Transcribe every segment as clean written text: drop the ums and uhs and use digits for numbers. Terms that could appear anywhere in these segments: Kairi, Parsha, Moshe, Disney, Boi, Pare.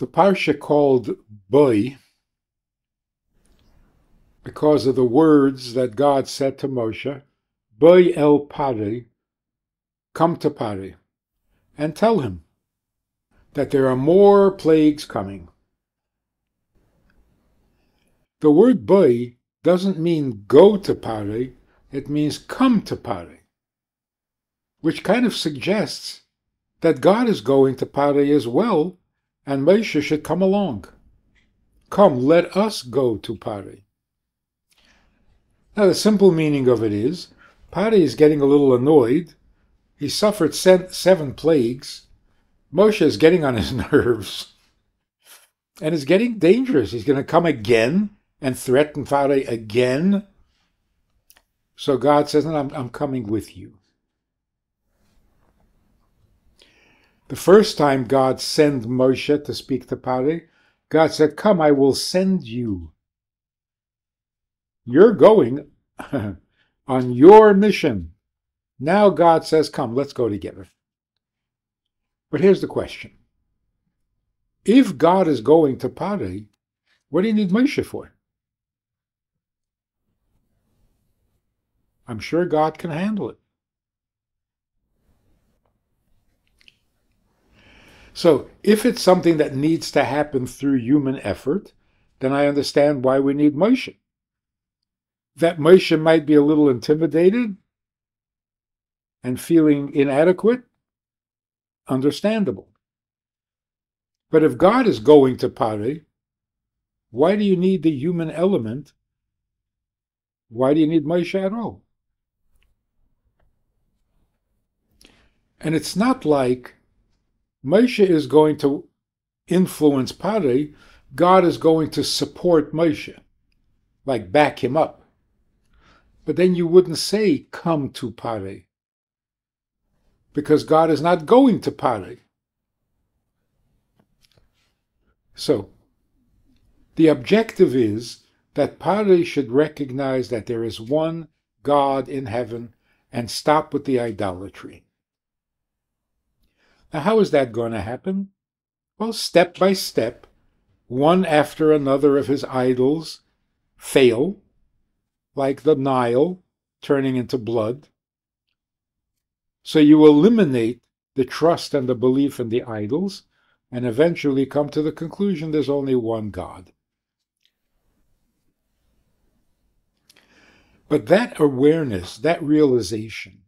The parsha called Boi because of the words that God said to Moshe, Boi el Pare, come to Pare, and tell him that there are more plagues coming. The word Boi doesn't mean go to Pare, it means come to Pare, which kind of suggests that God is going to Pare as well, and Moshe should come along. Come, let us go to Pare. Now the simple meaning of it is, Pare is getting a little annoyed. He suffered 7 plagues. Moshe is getting on his nerves. And it's getting dangerous. He's going to come again and threaten Pare again. So God says, no, I'm coming with you. The first time God sent Moshe to speak to Pare, God said, come, I will send you. You're going on your mission. Now God says, come, let's go together. But here's the question. If God is going to Pare, what do you need Moshe for? I'm sure God can handle it. So, if it's something that needs to happen through human effort, then I understand why we need Moshe. That Moshe might be a little intimidated and feeling inadequate, understandable. But if God is going to Pare, why do you need the human element? Why do you need Moshe at all? And it's not like Moshe is going to influence Pare, God is going to support Moshe, like back him up. But then you wouldn't say, come to Pare, because God is not going to Pare. So, the objective is that Pare should recognize that there is one God in heaven and stop with the idolatry. Now, how is that going to happen? Well, step by step, one after another of his idols fail, like the Nile turning into blood. So you eliminate the trust and the belief in the idols, and eventually come to the conclusion there's only one God. But that awareness, that realization,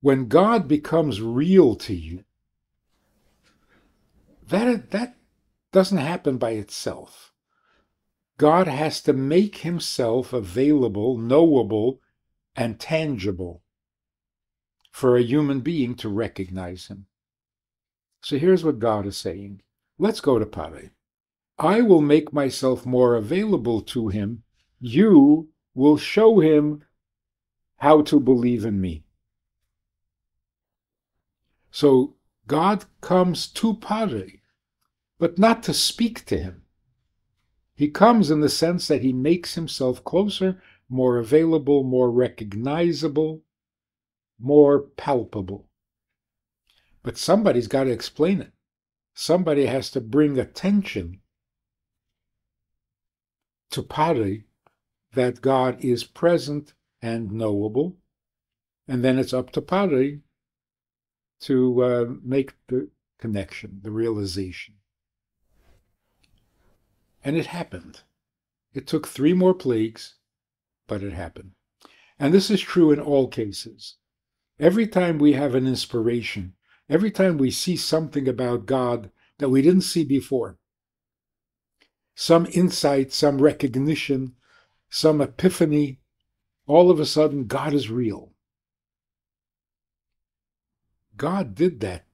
when God becomes real to you, that doesn't happen by itself. God has to make himself available, knowable, and tangible for a human being to recognize him. So here's what God is saying. Let's go to Pare. I will make myself more available to him. You will show him how to believe in me. So God comes to Pare, but not to speak to him. He comes in the sense that he makes himself closer, more available, more recognizable, more palpable. But somebody's got to explain it. Somebody has to bring attention to Pare that God is present and knowable, and then it's up to Pare to make the connection, the realization. And it happened. It took 3 more plagues, but it happened. And this is true in all cases. Every time we have an inspiration, every time we see something about God that we didn't see before, some insight, some recognition, some epiphany, all of a sudden God is real. God did that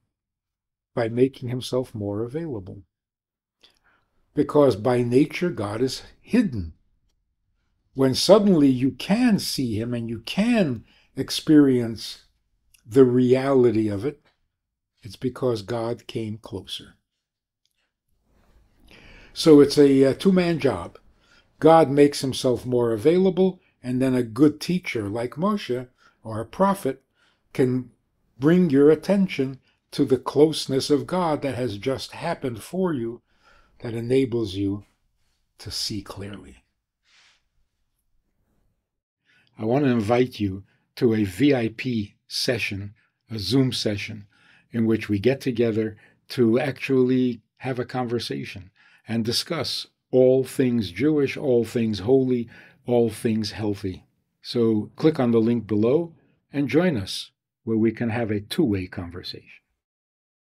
by making himself more available. Because by nature, God is hidden. When suddenly you can see him and you can experience the reality of it, it's because God came closer. So it's a two-man job. God makes himself more available, and then a good teacher like Moshe or a prophet can bring your attention to the closeness of God that has just happened for you that enables you to see clearly. I want to invite you to a VIP session, a Zoom session, in which we get together to actually have a conversation and discuss all things Jewish, all things holy, all things healthy. So click on the link below and join us, where we can have a two-way conversation.